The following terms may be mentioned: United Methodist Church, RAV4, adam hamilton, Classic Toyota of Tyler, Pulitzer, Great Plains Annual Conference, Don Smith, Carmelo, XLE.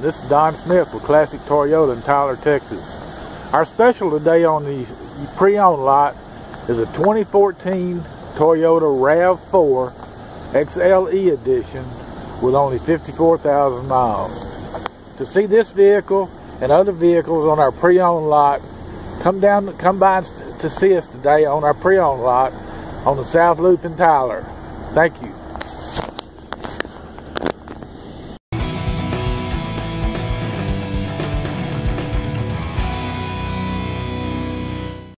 This is Don Smith with Classic Toyota in Tyler, Texas. Our special today on the pre-owned lot is a 2014 Toyota RAV4 XLE edition with only 54,000 miles. To see this vehicle and other vehicles on our pre-owned lot, come by to see us today on our pre-owned lot on the South Loop in Tyler. Thank you.